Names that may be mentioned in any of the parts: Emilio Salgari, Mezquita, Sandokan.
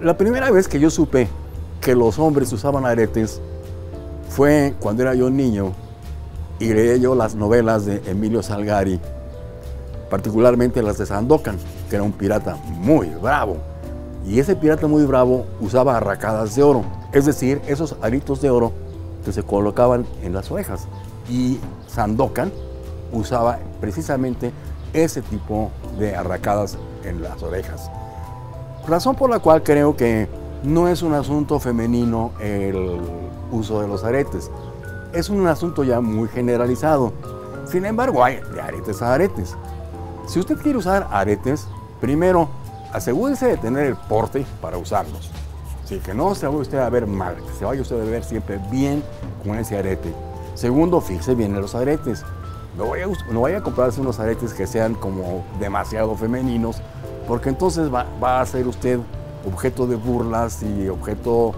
La primera vez que yo supe que los hombres usaban aretes fue cuando era yo niño y leí yo las novelas de Emilio Salgari, particularmente las de Sandokan, que era un pirata muy bravo. Y ese pirata muy bravo usaba arracadas de oro, es decir, esos aritos de oro que se colocaban en las orejas. Y Sandokan usaba precisamente ese tipo de arracadas en las orejas. Razón por la cual creo que no es un asunto femenino el uso de los aretes. Es un asunto ya muy generalizado. Sin embargo, hay de aretes a aretes. Si usted quiere usar aretes, primero asegúrese de tener el porte para usarlos. Así que no se vaya usted a ver mal, que se vaya usted a ver siempre bien con ese arete. Segundo, fíjese bien en los aretes. No vaya a comprarse unos aretes que sean como demasiado femeninos, porque entonces va a ser usted objeto de burlas y objeto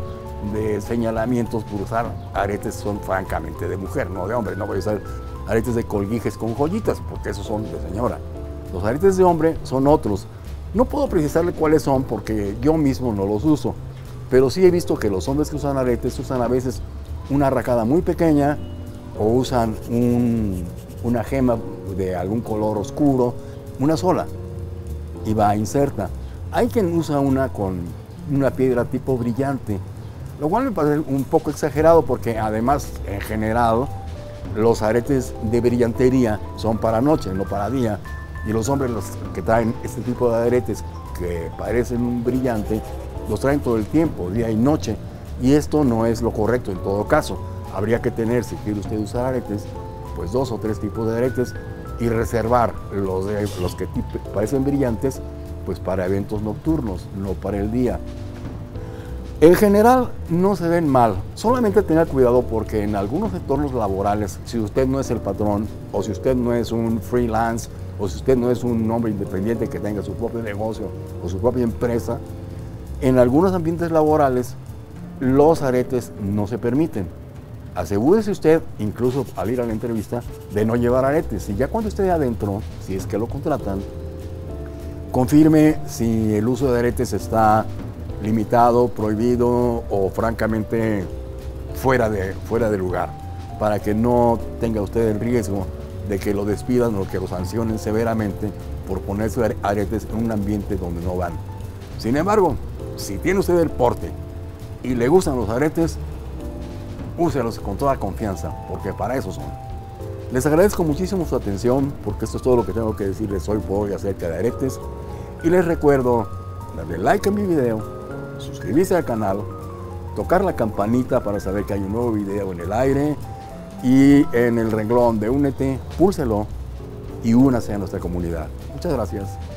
de señalamientos por usar aretes que son francamente de mujer, no de hombre. No voy a usar aretes de colguijes con joyitas, porque esos son de señora. Los aretes de hombre son otros. No puedo precisarle cuáles son porque yo mismo no los uso, pero sí he visto que los hombres que usan aretes usan a veces una arracada muy pequeña o usan una gema de algún color oscuro, una sola, y va inserta. Hay quien usa una con una piedra tipo brillante, lo cual me parece un poco exagerado porque además en general los aretes de brillantería son para noche, no para día. Y los hombres que traen este tipo de aretes que parecen un brillante, los traen todo el tiempo, día y noche. Y esto no es lo correcto en todo caso. Habría que tener, si quiere usted usar aretes, pues 2 o 3 tipos de aretes y reservar los que parecen brillantes pues para eventos nocturnos, no para el día. En general no se ven mal, solamente tenga cuidado porque en algunos entornos laborales, si usted no es el patrón o si usted no es un freelance o si usted no es un hombre independiente que tenga su propio negocio o su propia empresa, en algunos ambientes laborales los aretes no se permiten. Asegúrese usted, incluso al ir a la entrevista, de no llevar aretes. Y ya cuando esté adentro, si es que lo contratan, confirme si el uso de aretes está limitado, prohibido o francamente fuera de lugar, para que no tenga usted el riesgo de que lo despidan o que lo sancionen severamente por ponerse aretes en un ambiente donde no van. Sin embargo, si tiene usted el porte y le gustan los aretes, úselos con toda confianza, porque para eso son. Les agradezco muchísimo su atención, porque esto es todo lo que tengo que decirles hoy por hoy acerca de aretes. Y les recuerdo darle like a mi video, suscribirse al canal, tocar la campanita para saber que hay un nuevo video en el aire, y en el renglón de Únete, púlselo y únase a nuestra comunidad. Muchas gracias.